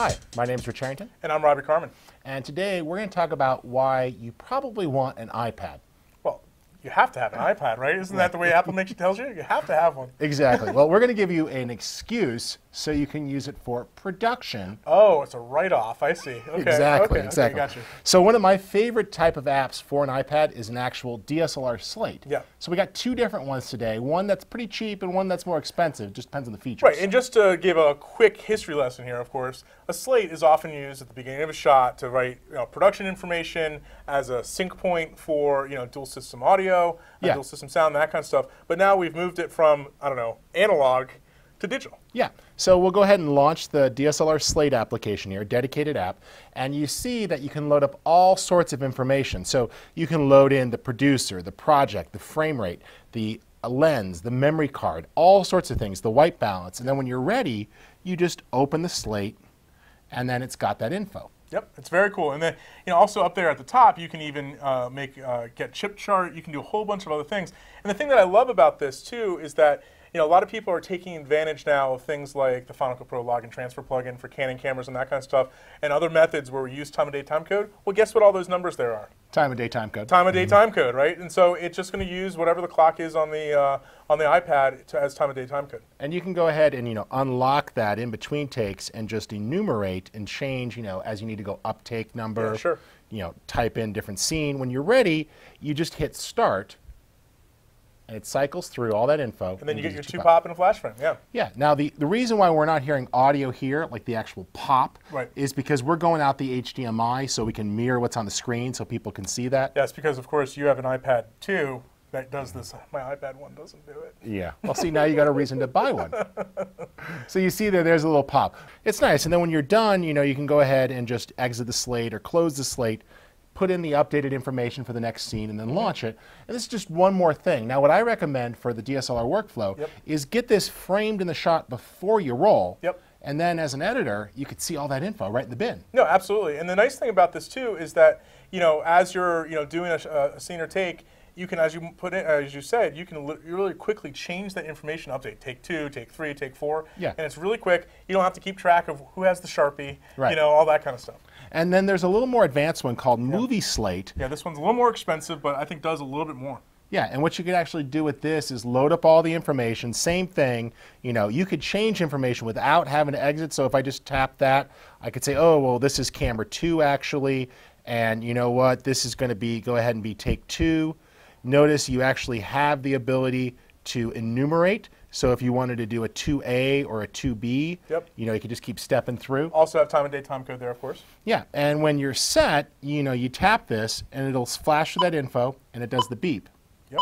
Hi, my name is Rich Harrington. And I'm Robbie Carman. And today we're going to talk about why you probably want an iPad. Well, you have to have an iPad, right? Isn't that the way Apple tells you? You have to have one. Exactly. Well, we're going to give you an excuse so you can use it for production. Oh, it's a write-off. I see. Okay. Exactly. Okay. Exactly. Okay, gotcha. So one of my favorite type of apps for an iPad is an actual DSLR slate. Yeah. So we got two different ones today. One that's pretty cheap and one that's more expensive. Just depends on the features. Right. And just to give a quick history lesson here, of course, a slate is often used at the beginning of a shot to write production information as a sync point for dual system audio, dual system sound, that kind of stuff. But now we've moved it from analog to digital. Yeah, so we'll go ahead and launch the DSLR Slate application here, a dedicated app, and you see that you can load up all sorts of information. So you can load in the producer, the project, the frame rate, the lens, the memory card, all sorts of things, the white balance, and then when you're ready, you just open the slate, and then it's got that info. Yep, it's very cool. And then also up there at the top, you can even get chip chart. You can do a whole bunch of other things. And the thing that I love about this too is that a lot of people are taking advantage now of things like the Final Cut Pro login transfer plugin for Canon cameras and that kind of stuff, and other methods where we use time of day, time code. Well, guess what all those numbers there are? Time of day, time code. Time of day, time code, right? And so it's just going to use whatever the clock is on the iPad as time of day, time code. And you can go ahead and unlock that in between takes and just enumerate and change as you need to go up take number. Yeah, sure. Type in different scene. When you're ready, you just hit start. And it cycles through all that info. And then you get your two pop and a flash frame, yeah. Yeah, now the reason why we're not hearing audio here, like the actual pop, is because we're going out the HDMI so we can mirror what's on the screen so people can see that. Yes, because of course you have an iPad 2 that does this. My iPad 1 doesn't do it. Yeah, well see, now you got a reason to buy one. So you see that there's a little pop. It's nice, and then when you're done, you can go ahead and just exit the slate or close the slate, put in the updated information for the next scene, and then launch it. And this is just one more thing. Now, what I recommend for the DSLR workflow is get this framed in the shot before you roll, and then as an editor, you could see all that info right in the bin. No, absolutely. And the nice thing about this, too, is that, as you're doing a scene or take, you can, as you put in, as you said, you can really quickly change that information update. Take 2, take 3, take 4, and it's really quick. You don't have to keep track of who has the Sharpie, all that kind of stuff. And then there's a little more advanced one called Movie Slate. Yeah, this one's a little more expensive, but I think does a little bit more. Yeah, and what you could actually do with this is load up all the information, same thing, you could change information without having to exit, so if I just tap that, I could say, oh, well, this is camera 2 actually, and you know what, this is going to be, go ahead and be take 2. Notice you actually have the ability to enumerate. So if you wanted to do a 2A or a 2B, you could just keep stepping through. Also have time of day, time code there, of course. Yeah, and when you're set, you tap this, and it'll flash that info, and it does the beep. Yep.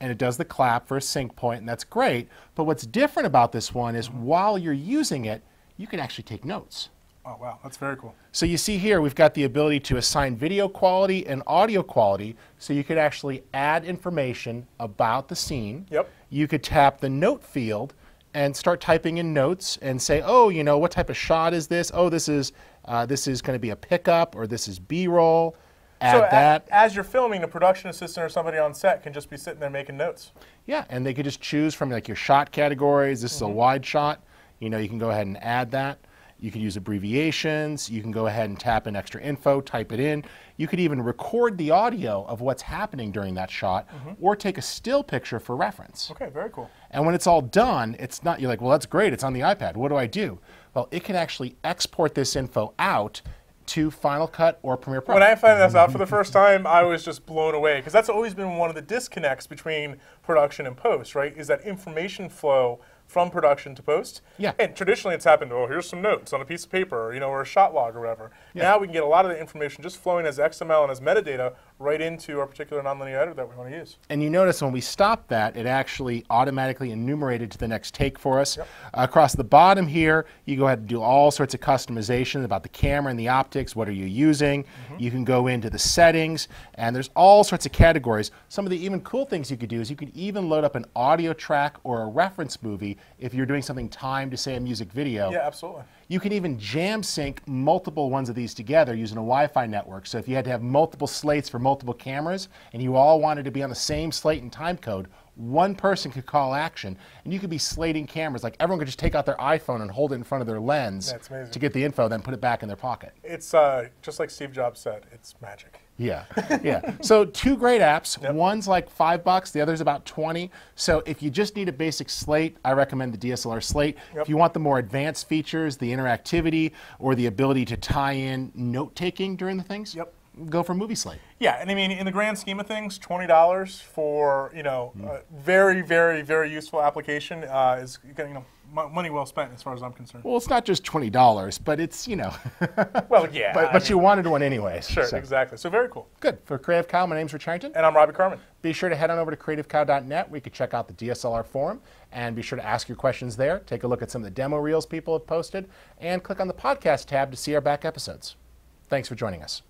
And it does the clap for a sync point, and that's great. But what's different about this one is while you're using it, you can actually take notes. Oh, wow, that's very cool. So you see here, we've got the ability to assign video quality and audio quality, so you could actually add information about the scene. Yep. You could tap the note field and start typing in notes and say, oh, what type of shot is this? Oh, this is going to be a pickup, or this is B-roll. As you're filming, a production assistant or somebody on set can just be sitting there making notes. Yeah, and they could just choose from like your shot categories. This is a wide shot. You can go ahead and add that. You can use abbreviations, you can go ahead and tap in extra info, type it in. You could even record the audio of what's happening during that shot or take a still picture for reference. Okay, very cool. And when it's all done, it's not, you're like, well, that's great, it's on the iPad, what do I do? Well, it can actually export this info out to Final Cut or Premiere Pro. When I found this out for the first time, I was just blown away, because that's always been one of the disconnects between production and post, right? Is that information flow from production to post. Yeah. And traditionally it's happened, oh, here's some notes on a piece of paper, or a shot log or whatever. Yeah. Now we can get a lot of the information just flowing as XML and as metadata right into our particular nonlinear editor that we want to use. And you notice when we stopped that, it actually automatically enumerated to the next take for us. Yep. Across the bottom here, you go ahead and do all sorts of customization about the camera and the optics, what are you using. You can go into the settings, and there's all sorts of categories. Some of the even cool things you could do is you could even load up an audio track or a reference movie if you're doing something timed to, say, a music video. Yeah, absolutely. You can even jam sync multiple ones of these together using a Wi-Fi network. So if you had to have multiple slates for multiple cameras and you all wanted to be on the same slate and time code, one person could call action, and you could be slating cameras. Like, everyone could just take out their iPhone and hold it in front of their lens to get the info, then put it back in their pocket. It's just like Steve Jobs said, it's magic. Yeah, yeah. So two great apps. Yep. One's like $5, the other's about 20. So if you just need a basic slate, I recommend the DSLR slate. Yep. If you want the more advanced features, the interactivity, or the ability to tie in note-taking during the things, yep, go for Movie Slate. Yeah, and I mean, in the grand scheme of things, $20 for, you know, a very, very, very useful application is, you know, money well spent as far as I'm concerned. Well, it's not just $20, but it's, you know. Well, yeah. But you wanted one anyways. Sure, so. Exactly. So very cool. Good. For Creative Cow, my name's Rich Harrington. And I'm Robbie Carman. Be sure to head on over to creativecow.net, where you can check out the DSLR forum, and be sure to ask your questions there. Take a look at some of the demo reels people have posted, and click on the podcast tab to see our back episodes. Thanks for joining us.